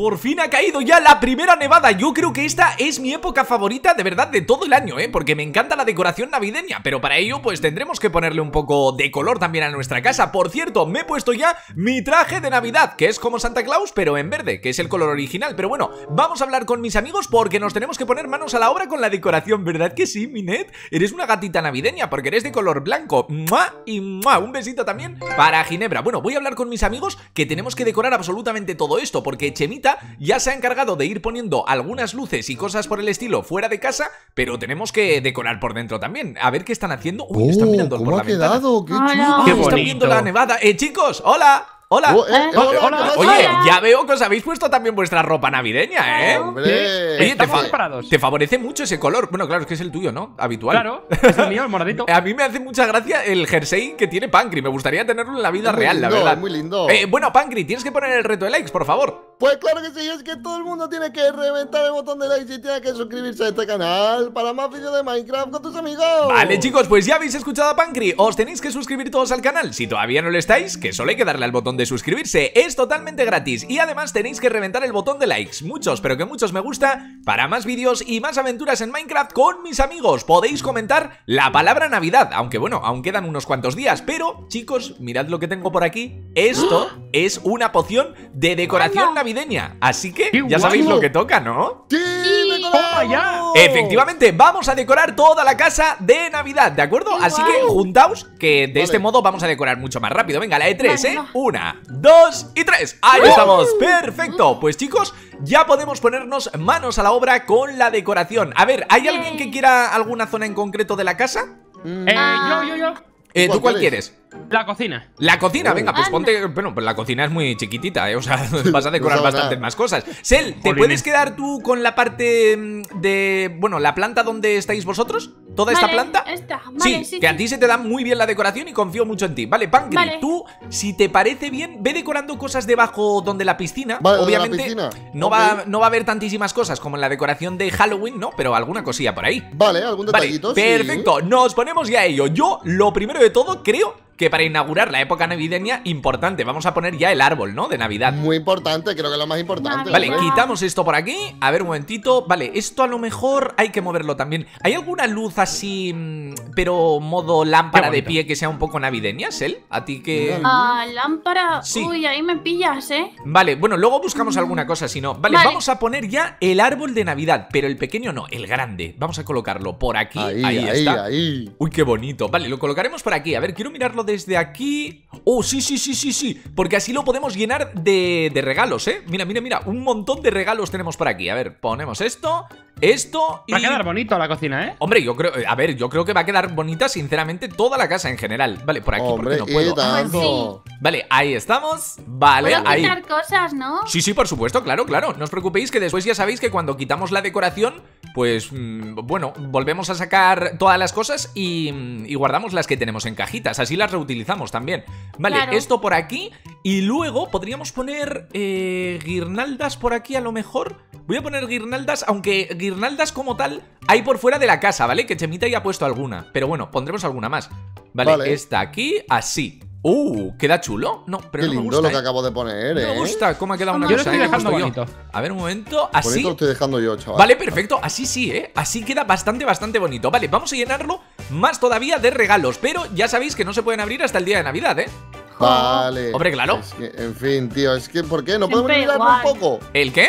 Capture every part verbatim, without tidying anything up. Por fin ha caído ya la primera nevada. Yo creo que esta es mi época favorita de verdad de todo el año, ¿eh? Porque me encanta la decoración navideña, pero para ello pues tendremos que ponerle un poco de color también a nuestra casa. Por cierto, me he puesto ya mi traje de Navidad, que es como Santa Claus, pero en verde, que es el color original. Pero bueno, vamos a hablar con mis amigos porque nos tenemos que poner manos a la obra con la decoración, ¿verdad que sí, Minet? Eres una gatita navideña porque eres de color blanco. ¡Mua! Y ¡mua! Un besito también para Ginebra. Bueno, voy a hablar con mis amigos que tenemos que decorar absolutamente todo esto porque Chemita ya se ha encargado de ir poniendo algunas luces y cosas por el estilo fuera de casa, pero tenemos que decorar por dentro también. A ver qué están haciendo. Uy, oh, están mirando por la ventana. ¡Qué chulo! Qué están viendo la nevada. Eh, chicos, hola. Hola. Oh, eh, eh, hola, hola, oye, hola. Ya veo que os habéis puesto también vuestra ropa navideña, ¿eh? ¡Hombre! Oye, te, fa te favorece mucho ese color. Bueno, claro, es que es el tuyo, ¿no? Habitual. Claro, es el mío, el moradito. A mí me hace mucha gracia el jersey que tiene Pancri. Me gustaría tenerlo en la vida muy real, lindo, la verdad. Muy lindo. Eh, bueno, Pancri, tienes que poner el reto de likes, por favor. Pues claro que sí, es que todo el mundo tiene que reventar el botón de like y tiene que suscribirse a este canal para más vídeos de Minecraft con tus amigos. Vale, chicos, pues ya habéis escuchado a Pancri. Os tenéis que suscribir todos al canal. Si todavía no lo estáis, que solo hay que darle al botón de suscribirse. Es totalmente gratis. Y además tenéis que reventar el botón de likes. Muchos, pero que muchos me gusta, para más vídeos y más aventuras en Minecraft con mis amigos. Podéis comentar la palabra Navidad. Aunque bueno, aún quedan unos cuantos días. Pero, chicos, mirad lo que tengo por aquí. Esto es una poción de decoración navideña. Navideña. Así que ya sabéis lo que toca, ¿no? ¡Sí! ¡Decoramos! Efectivamente, vamos a decorar toda la casa de Navidad, ¿de acuerdo? Así que juntaos, que de este modo vamos a decorar mucho más rápido. Venga, la de tres, ¿eh? Una, dos y tres. ¡Ahí estamos! ¡Perfecto! Pues chicos, ya podemos ponernos manos a la obra con la decoración. A ver, ¿hay alguien que quiera alguna zona en concreto de la casa? Eh, yo, yo, yo. Eh, ¿Tú cuál quieres? La cocina. La cocina, venga, pues ponte. Bueno, pues la cocina es muy chiquitita, ¿eh? O sea, vas a decorar bastantes más cosas. Sel, ¿te puedes quedar tú con la parte de. Bueno, la planta donde estáis vosotros? ¿Toda esta planta? Sí, que a ti se te da muy bien la decoración y confío mucho en ti. Vale, Pancri, tú, si te parece bien, ve decorando cosas debajo donde la piscina. Obviamente, no va a haber tantísimas cosas como en la decoración de Halloween, ¿no? Pero alguna cosilla por ahí. Vale, algún detallito. Perfecto, nos ponemos ya a ello. Yo, lo primero de todo, creo que para inaugurar la época navideña, importante, vamos a poner ya el árbol, ¿no? De Navidad. Muy importante, creo que es lo más importante. Vale, ¿verdad? Quitamos esto por aquí. A ver, un momentito. Vale, esto a lo mejor hay que moverlo también. ¿Hay alguna luz así, pero modo lámpara de pie que sea un poco navideña, Sel? ¿A ti que...? Ah, lámpara... Sí. Uy, ahí me pillas, ¿eh? Vale, bueno, luego buscamos alguna cosa, si no. Vale, vale, vamos a poner ya el árbol de Navidad, pero el pequeño no, el grande. Vamos a colocarlo por aquí. Ahí, ahí, ahí está. Ahí. Uy, qué bonito. Vale, lo colocaremos por aquí. A ver, quiero mirarlo de desde aquí. Oh, sí, sí, sí, sí, sí. Porque así lo podemos llenar de, de regalos, ¿eh? Mira, mira, mira. Un montón de regalos tenemos por aquí. A ver, ponemos esto, esto y... Va a quedar bonito la cocina, ¿eh? Hombre, yo creo... A ver, yo creo que va a quedar bonita, sinceramente, toda la casa en general. Vale, por aquí, hombre, porque no puedo. Sí. Vale, ahí estamos. Vale, ¿puedo ahí quitar cosas, no? Sí, sí, por supuesto, claro, claro. No os preocupéis que después ya sabéis que cuando quitamos la decoración, pues, mmm, bueno, volvemos a sacar todas las cosas y, y guardamos las que tenemos en cajitas. Así las utilizamos también. Vale, claro, esto por aquí. Y luego podríamos poner eh, guirnaldas por aquí a lo mejor. Voy a poner guirnaldas, aunque guirnaldas como tal hay por fuera de la casa, ¿vale? Que Chemita ya ha puesto alguna, pero bueno, pondremos alguna más. Vale, vale, esta aquí, así. Uh, queda chulo. No, pero qué no me gusta, lindo lo eh. que acabo de poner, ¿eh? Me gusta cómo ha quedado una yo cosa. Yo lo estoy dejando bonito. Yo. A ver, un momento. Así. Bonito lo estoy dejando yo, chaval. Vale, perfecto. Así sí, ¿eh? Así queda bastante, bastante bonito. Vale, vamos a llenarlo más todavía de regalos. Pero ya sabéis que no se pueden abrir hasta el día de Navidad, ¿eh? Vale. Hombre, claro. Es que, en fin, tío, es que ¿por qué? ¿No podemos mirarlo un poco? ¿El qué?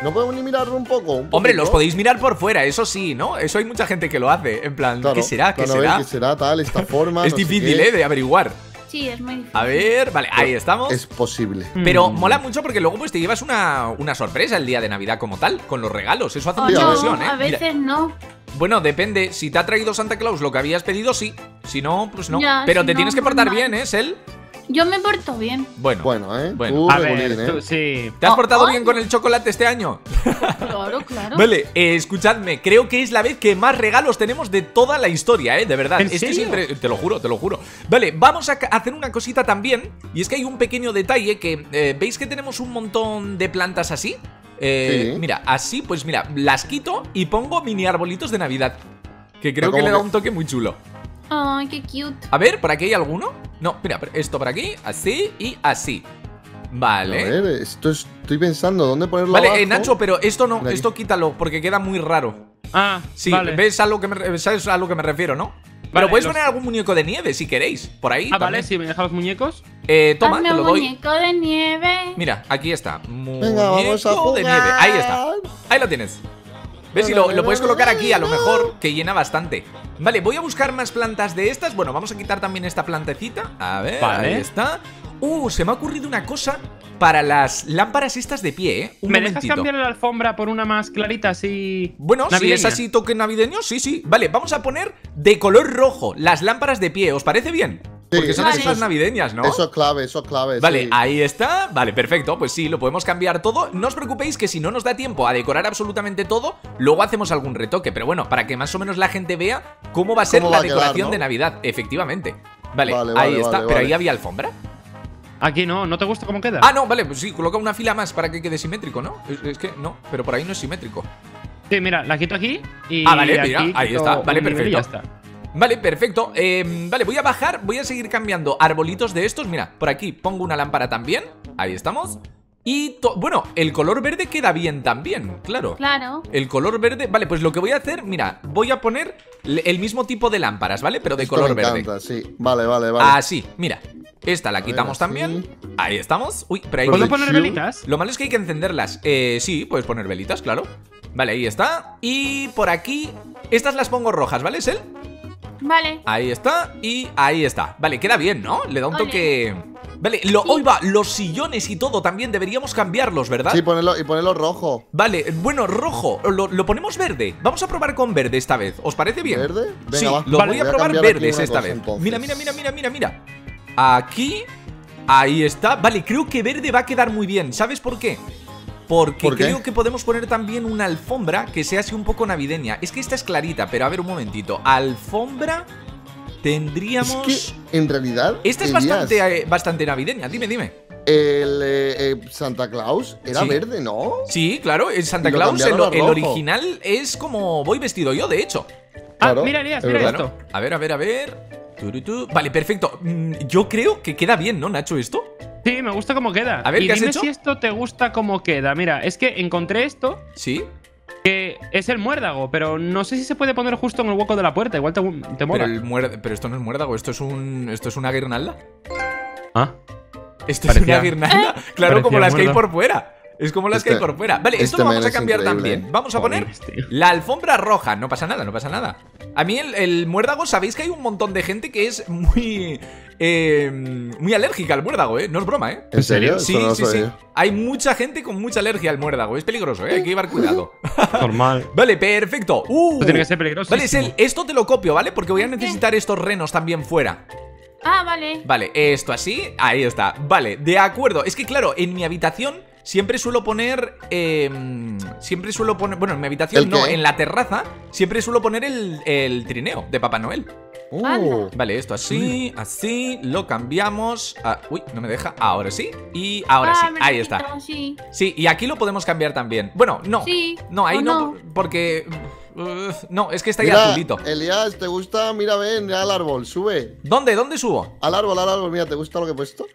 ¿No podemos ni mirarlo un poco? ¿Un Hombre, los podéis mirar por fuera, eso sí, ¿no? Eso hay mucha gente que lo hace. En plan, claro, ¿qué será? ¿Qué claro, será? ¿Qué será tal? Esta forma. Es no difícil, ¿eh? De averiguar. Sí, es muy difícil. A ver, vale, ahí estamos. Es posible. Pero mola mucho porque luego pues te llevas una, una sorpresa el día de Navidad como tal, con los regalos. Eso hace oh, mucha no, ilusión, ¿eh? A veces mira. No. Bueno, depende. Si te ha traído Santa Claus lo que habías pedido, sí. Si no, pues no. Ya, pero si te no, tienes que portar no. bien, ¿eh, Sel? Yo me porto bien. Bueno, bueno, ¿eh? Bueno. Tú, a ver, bien, ¿eh? Tú, sí. ¿Te has oh, portado oh, bien con el chocolate este año? Claro, claro. Vale, eh, escuchadme, creo que es la vez que más regalos tenemos de toda la historia, ¿eh? De verdad. Es que siempre... Te lo juro, te lo juro. Vale, vamos a hacer una cosita también. Y es que hay un pequeño detalle que... Eh, ¿veis que tenemos un montón de plantas así? Eh, sí. Mira, así, pues mira, las quito y pongo mini arbolitos de Navidad. Que creo que le da un toque muy chulo. Ay, oh, qué cute. A ver, ¿por aquí hay alguno? No, mira, esto por aquí, así y así. Vale. A ver, esto es, estoy pensando dónde ponerlo. Vale, abajo. Eh, Nacho, pero esto no, esto quítalo porque queda muy raro. Ah, sí, vale. ¿Ves a lo que me, sabes a lo que me refiero, ¿no? Vale, pero podéis los... poner algún muñeco de nieve si queréis, por ahí. Ah, también. Vale, si me dejan los muñecos. Eh, toma, hazme te lo doy. Muñeco de nieve. Mira, aquí está. Muñeco Venga, vamos a jugar. de nieve. Ahí está. Ahí lo tienes. ¿Ves? Si lo, lo puedes colocar aquí, a lo mejor que llena bastante. Vale, voy a buscar más plantas de estas. Bueno, vamos a quitar también esta plantecita. A ver, vale. Ahí está. Uh, se me ha ocurrido una cosa para las lámparas estas de pie, ¿eh? Un ¿Me momentito. dejas cambiar la alfombra por una más clarita así? Bueno, navideña. Si es así toque navideño, sí, sí. Vale, vamos a poner de color rojo las lámparas de pie. ¿Os parece bien? Sí, porque son vale. esas navideñas, ¿no? Eso es clave, eso es clave. Vale, sí. Ahí está. Vale, perfecto. Pues sí, lo podemos cambiar todo. No os preocupéis que si no nos da tiempo a decorar absolutamente todo, luego hacemos algún retoque. Pero bueno, para que más o menos la gente vea cómo va a ser la a decoración quedar, ¿no? de Navidad. Efectivamente. Vale, vale ahí vale, está. Vale, Pero vale. ahí había alfombra. Aquí no, ¿no te gusta cómo queda? Ah, no, vale, pues sí, coloca una fila más para que quede simétrico, ¿no? Es, es que no, pero por ahí no es simétrico. Sí, mira, la quito aquí y... Ah, vale, mira, ahí está. Vale, perfecto. Y ya está. Vale, perfecto. Eh, vale, voy a bajar, voy a seguir cambiando arbolitos de estos. Mira, por aquí pongo una lámpara también. Ahí estamos. Y, bueno, el color verde queda bien también, claro. Claro. El color verde... Vale, pues lo que voy a hacer, mira, voy a poner el mismo tipo de lámparas, ¿vale? Pero de Esto color me encanta, verde. Sí. Vale, vale, vale. Así, mira. Esta la quitamos también. Ahí estamos. Uy, pero ahí... ¿Puedo poner velitas? Lo malo es que hay que encenderlas. Eh, sí, puedes poner velitas, claro. Vale, ahí está. Y por aquí... Estas las pongo rojas, ¿vale, Sel? Vale. Ahí está y ahí está. Vale, queda bien, ¿no? Le da un Ole. toque... Vale, lo, sí. hoy va, los sillones y todo también deberíamos cambiarlos, ¿verdad? Sí, ponerlo, y ponerlo rojo. Vale, bueno, rojo, lo, lo ponemos verde. Vamos a probar con verde esta vez, ¿os parece bien? ¿Verde? Venga, sí, va. Lo vale, voy a probar voy a verdes esta cosa, vez entonces. Mira, mira, mira, mira, mira, mira. Aquí, ahí está. Vale, creo que verde va a quedar muy bien, ¿sabes por qué? Porque ¿Por creo que podemos poner también una alfombra que sea así un poco navideña. Es que esta es clarita, pero a ver un momentito. Alfombra tendríamos... Es que, en realidad... Esta es bastante, eh, bastante navideña, dime, dime. El eh, Santa Claus era sí. verde, ¿no? Sí, claro, el Santa Claus, el, el original es como voy vestido yo, de hecho. Claro, ah, mira, mira, mira esto. A ver, a ver, a ver... Vale, perfecto. Yo creo que queda bien, ¿no, Nacho, esto? Sí, me gusta cómo queda. A ver, y ¿qué has dime hecho? si esto te gusta cómo queda. Mira, es que encontré esto. Sí. Que es el muérdago, pero no sé si se puede poner justo en el hueco de la puerta. Igual te, te mola. Pero, el muer... pero esto no es muérdago, esto es un, esto es una guirnalda. Ah. Esto Parecía... es una guirnalda. ¿Eh? Claro, Parecía como las muerda. que hay por fuera. Es como las este, que hay por fuera. Vale, esto este lo vamos a cambiar también. Vamos a poner Joder, la alfombra roja. No pasa nada, no pasa nada. A mí el, el muérdago, sabéis que hay un montón de gente que es muy eh, muy alérgica al muérdago, ¿eh? No es broma, ¿eh? ¿En serio? Sí, no sí, sí. Yo. Hay mucha gente con mucha alergia al muérdago. Es peligroso, ¿eh? Hay que llevar cuidado. Normal. Vale, perfecto. Uh, esto tiene que ser peligroso. Vale, Sel, esto te lo copio, ¿vale? Porque voy a necesitar ¿Qué? estos renos también fuera. Ah, vale. Vale, esto así. Ahí está. Vale, de acuerdo. Es que, claro, en mi habitación... Siempre suelo poner, eh, siempre suelo poner, bueno, en mi habitación no, en la terraza, siempre suelo poner el, el trineo de Papá Noel. Oh. Vale, esto así, así, lo cambiamos. Ah, uy, no me deja, ahora sí, y ahora ah, sí, ahí quito, está. Sí. sí, y aquí lo podemos cambiar también. Bueno, no, sí, no, ahí no, no, porque... Uh, no, es que está ahí azulito. Elías, ¿te gusta? Mira, ven, mira al árbol, sube. ¿Dónde? ¿Dónde subo? Al árbol, al árbol, mira, ¿te gusta lo que he puesto?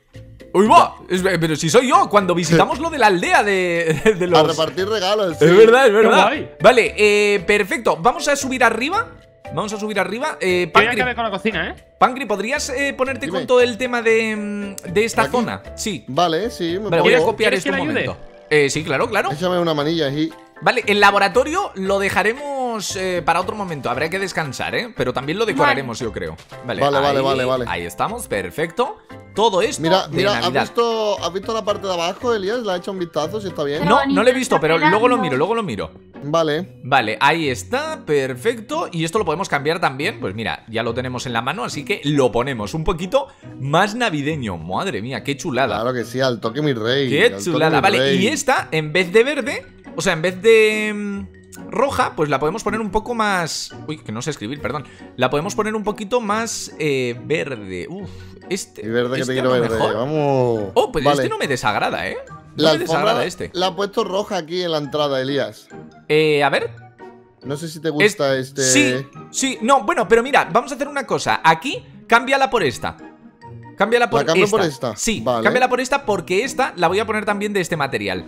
¡Uy, va! Pero si soy yo, cuando visitamos lo de la aldea de, de los... A repartir regalos. Sí. Es verdad, es verdad. Vale, eh, perfecto. Vamos a subir arriba. Vamos a subir arriba. Eh, Pancri, con la cocina, ¿eh? Pancri, ¿podrías eh, ponerte Dime. con todo el tema de, de esta Aquí. zona? Sí. Vale, sí. Me vale, voy a copiar esto un momento. Eh, sí, claro, claro. Échame una manilla aquí. Vale, el laboratorio lo dejaremos eh, para otro momento. Habrá que descansar, ¿eh? Pero también lo decoraremos, vale. yo creo. Vale, vale, ahí, vale, vale, vale. Ahí estamos, perfecto. Todo esto Mira, de mira ¿has visto, ¿has visto la parte de abajo, Elías? ¿La ha hecho un vistazo si está bien? Qué no, bonito, no lo he visto, pero mirando. luego lo miro, luego lo miro. Vale. Vale, ahí está, perfecto. Y esto lo podemos cambiar también. Pues mira, ya lo tenemos en la mano, así que lo ponemos un poquito más navideño. Madre mía, qué chulada. Claro que sí, al toque mi rey. Qué chulada, vale. Rey. Y esta, en vez de verde... O sea, en vez de mmm, roja, pues la podemos poner un poco más... Uy, que no sé escribir, perdón. La podemos poner un poquito más eh, verde. Uf, este... Y verde este que te quiero verde, mejor. vamos... Oh, pues vale. este no me desagrada, ¿eh? No la me desagrada este. La ha puesto roja aquí en la entrada, Elías. Eh, a ver... No sé si te gusta es, este... Sí, sí, no, bueno, pero mira, vamos a hacer una cosa. Aquí, cámbiala por esta. Cámbiala por esta. por esta. Sí, vale. cámbiala por esta porque esta la voy a poner también de este material.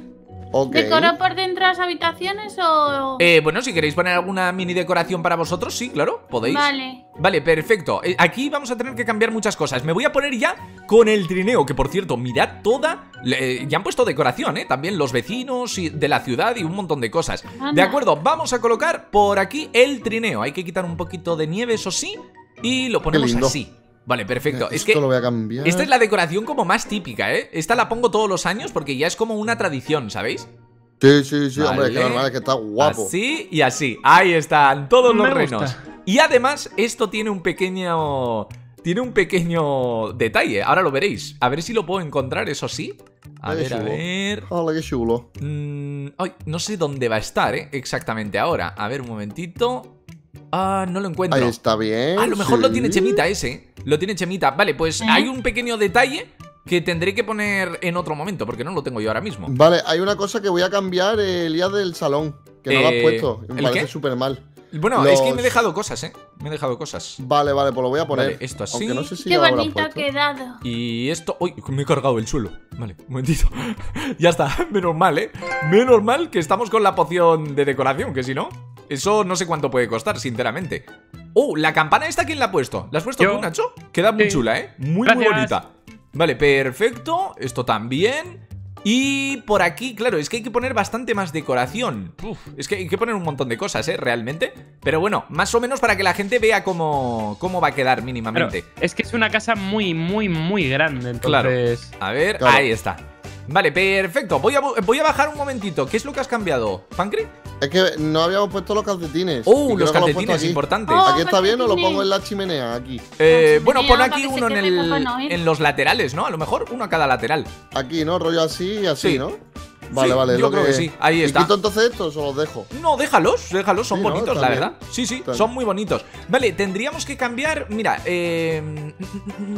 Okay. ¿Decoro por dentro las habitaciones o...? Eh, bueno, si queréis poner alguna mini decoración para vosotros, sí, claro, podéis. Vale. Vale, perfecto. eh, Aquí vamos a tener que cambiar muchas cosas. Me voy a poner ya con el trineo, que por cierto, mirad toda... Eh, ya han puesto decoración, eh, también los vecinos y de la ciudad y un montón de cosas. Anda. De acuerdo, vamos a colocar por aquí el trineo. Hay que quitar un poquito de nieve, eso sí. Y lo ponemos así. Vale, perfecto. Esto es que lo voy a cambiar. Esta es la decoración como más típica, ¿eh? Esta la pongo todos los años porque ya es como una tradición, ¿sabéis? Sí, sí, sí, vale. Hombre, que normal es que está guapo. Así y así. Ahí están todos los renos. Y además, esto tiene un pequeño... Tiene un pequeño detalle. Ahora lo veréis. A ver si lo puedo encontrar, eso sí. A ver, a ver... Hola, qué chulo. Mm, ay, no sé dónde va a estar, ¿eh? Exactamente ahora. A ver, un momentito... Ah, no lo encuentro. Ahí está bien. A lo mejor sí. lo tiene Chemita ese. Lo tiene Chemita. Vale, pues ¿Eh? hay un pequeño detalle que tendré que poner en otro momento, porque no lo tengo yo ahora mismo. Vale, hay una cosa que voy a cambiar el día del salón, que eh, no lo has puesto. Me parece súper mal. Bueno, Los... es que me he dejado cosas, eh. Me he dejado cosas. Vale, vale, pues lo voy a poner. Vale, esto así. No sé si Qué bonito ha quedado. Y esto. Uy, me he cargado el suelo. Vale, un momentito. Ya está. Menos mal, eh. Menos mal que estamos con la poción de decoración, que si no. Eso no sé cuánto puede costar, sinceramente. Oh, la campana esta, ¿quién la ha puesto? ¿La has puesto Yo. tú, Nacho? Queda muy sí. chula, ¿eh? Muy, Gracias. muy bonita. Vale, perfecto. Esto también. Y por aquí, claro, es que hay que poner bastante más decoración. Uf, es que hay que poner un montón de cosas, ¿eh? Realmente. Pero bueno, más o menos para que la gente vea cómo, cómo va a quedar mínimamente. Pero es que es una casa muy, muy, muy grande, entonces... Claro. A ver, claro. ahí está. Vale, perfecto. Voy a, voy a bajar un momentito. ¿Qué es lo que has cambiado, Pancri? Es que no habíamos puesto los calcetines. Oh, los calcetines, importantes. Oh, ¿Aquí está bien o lo pongo en la chimenea? Aquí. Eh, bueno, pon aquí uno en, el, en los laterales, ¿no? A lo mejor uno a cada lateral. Aquí, ¿no? Rollo así y así, sí. ¿no? Vale, sí, vale. Yo lo creo que, que sí. Ahí está. ¿Y quito entonces estos o los dejo? No, déjalos. Déjalos. Son sí, bonitos, ¿no? la verdad. Sí, sí. Son muy bonitos. Vale, tendríamos que cambiar... Mira, eh...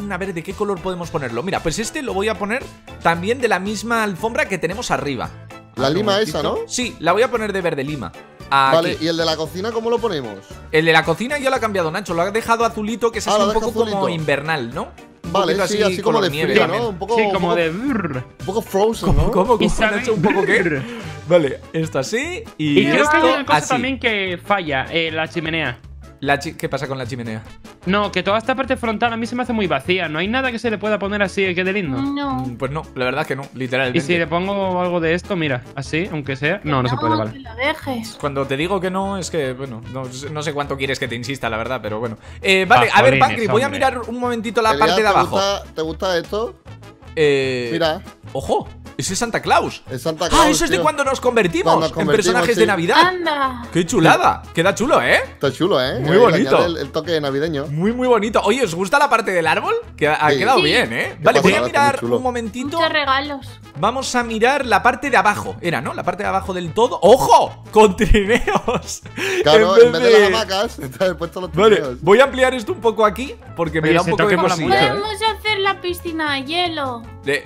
a ver, ¿de qué color podemos ponerlo? Mira, pues este lo voy a poner también de la misma alfombra que tenemos arriba. La lima esa, ¿no? Sí, la voy a poner de verde lima. Aquí. Vale, ¿y el de la cocina cómo lo ponemos? El de la cocina ya lo ha cambiado Nacho, lo ha dejado azulito, que es ah, así un poco azulito. como invernal, ¿no? Un vale, sí, así, así como de nieve, fría, ¿no? Un poco, sí, como un poco, de... Un poco frozen, ¿no? ¿Cómo? ¿Cómo? Nacho, ¿un poco qué? Vale, esto así y, y esto creo que hay una cosa así. también que falla, eh, la chimenea. La chi ¿Qué pasa con la chimenea? No, que toda esta parte frontal a mí se me hace muy vacía. No hay nada que se le pueda poner así que quede lindo. No. Pues no, la verdad es que no, literalmente. Y si le pongo algo de esto, mira, así, aunque sea... No, no, no se puede, vale. Lo dejes. Cuando te digo que no, es que, bueno, no, no sé cuánto quieres que te insista, la verdad, pero bueno. Eh, vale, Pasolines, a ver, Pancri, voy a mirar un momentito la parte de abajo. Gusta, ¿Te gusta esto? Eh... Mira. ¡Ojo! Ese es Santa Claus. Es Santa Claus. Ah, eso es tío. de cuando nos convertimos, cuando nos convertimos en personajes sí. de Navidad. Anda. Qué chulada. Queda chulo, ¿eh? Está chulo, ¿eh? Muy eh, bonito. El, el toque navideño. Muy, muy bonito. Oye, ¿os gusta la parte del árbol? Que ha sí. quedado sí. bien, ¿eh? Vale, voy a mirar un momentito. Muchos regalos. Vamos a mirar la parte de abajo. Era, ¿no? La parte de abajo del todo. ¡Ojo! Con trineos. Claro, en vez, en vez de... de las hamacas, he puesto los trineos. Vale, voy a ampliar esto un poco aquí porque Oye, me da un poco de cosilla. Podemos hacer la piscina de hielo. De,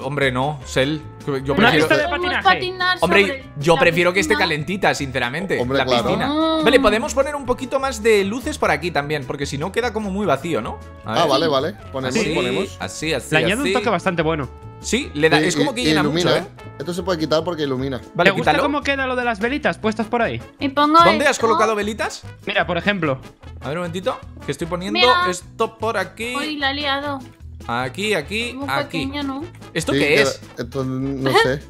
uh, hombre, no, Sel. Yo Una prefiero pista de patinaje. Hombre, yo prefiero piscina? que esté calentita, sinceramente. Hombre, la claro. piscina. Ah. Vale, podemos poner un poquito más de luces por aquí también, porque si no queda como muy vacío, ¿no? A ver. Ah, vale, vale. Ponemos, así, ponemos. Así, así. Le añade un toque bastante bueno. Sí, le da, y, es como que y, llena ilumina, mucho, ¿eh? Esto se puede quitar porque ilumina. Vale, ¿te gusta quítalo? cómo queda lo de las velitas puestas por ahí? Y pongo ¿Dónde esto? has colocado velitas? Mira, por ejemplo. A ver un momentito, que estoy poniendo Mira. esto por aquí. Uy, la he liado. Aquí, aquí, aquí. Pequeño, ¿no? ¿Esto sí, qué es? Esto no sé.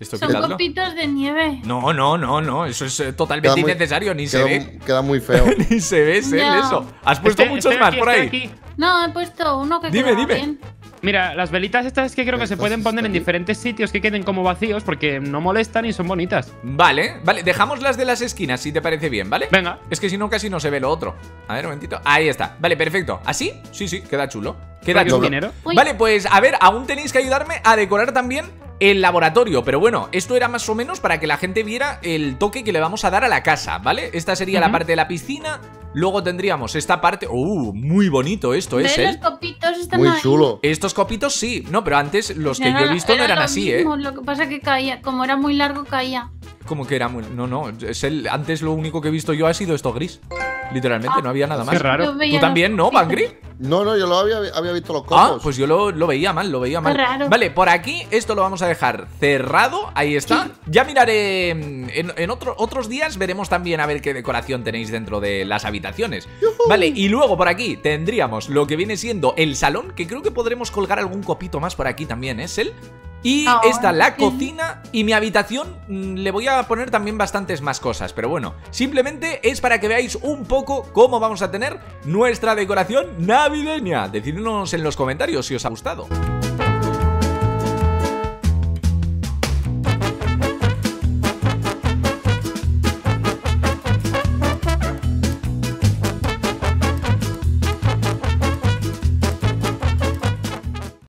¿Esto Son quitadlo? copitos de nieve. No, no, no, no. Eso es eh, totalmente muy, innecesario. Ni queda, se ve. Queda muy feo. Ni se ve, Sel, no. eso. Has puesto este, muchos este más aquí, por ahí. Este no, he puesto uno que Dime, dime. Bien. Mira, las velitas estas que creo que se pueden poner en diferentes sitios que queden como vacíos porque no molestan y son bonitas. Vale, vale, dejamos las de las esquinas si te parece bien, ¿vale? Venga. Es que si no casi no se ve lo otro. A ver, un momentito. Ahí está. Vale, perfecto. ¿Así? Sí, sí, queda chulo. Queda chulo. Dinero? Vale, pues a ver, aún tenéis que ayudarme a decorar también el laboratorio, pero bueno, esto era más o menos para que la gente viera el toque que le vamos a dar a la casa, ¿vale? Esta sería uh-huh. la parte de la piscina. Luego tendríamos esta parte... ¡Uh! Muy bonito esto, ¿eh? Los copitos están Muy ahí. chulo. Estos copitos sí. No, pero antes los que era, yo he visto no eran así, mismo, ¿eh? Lo que pasa es que caía. Como era muy largo, caía. Como que era muy... No, no. Es el... Antes lo único que he visto yo ha sido esto gris. Literalmente, no había nada más. Qué raro. ¿Tú también, no, Pancri? No, no, yo lo había, había visto los copos. Ah, pues yo lo, lo veía mal, lo veía mal. Qué raro. Vale, por aquí esto lo vamos a dejar cerrado. Ahí está. Sí. Ya miraré en, en otro, otros días, veremos también a ver qué decoración tenéis dentro de las habitaciones. Yuhu. Vale, y luego por aquí tendríamos lo que viene siendo el salón, que creo que podremos colgar algún copito más por aquí también, ¿eh, Sel? Y oh, está la cocina y mi habitación. Le voy a poner también bastantes más cosas, pero bueno, simplemente es para que veáis un poco cómo vamos a tener nuestra decoración navideña. Decidnos en los comentarios si os ha gustado.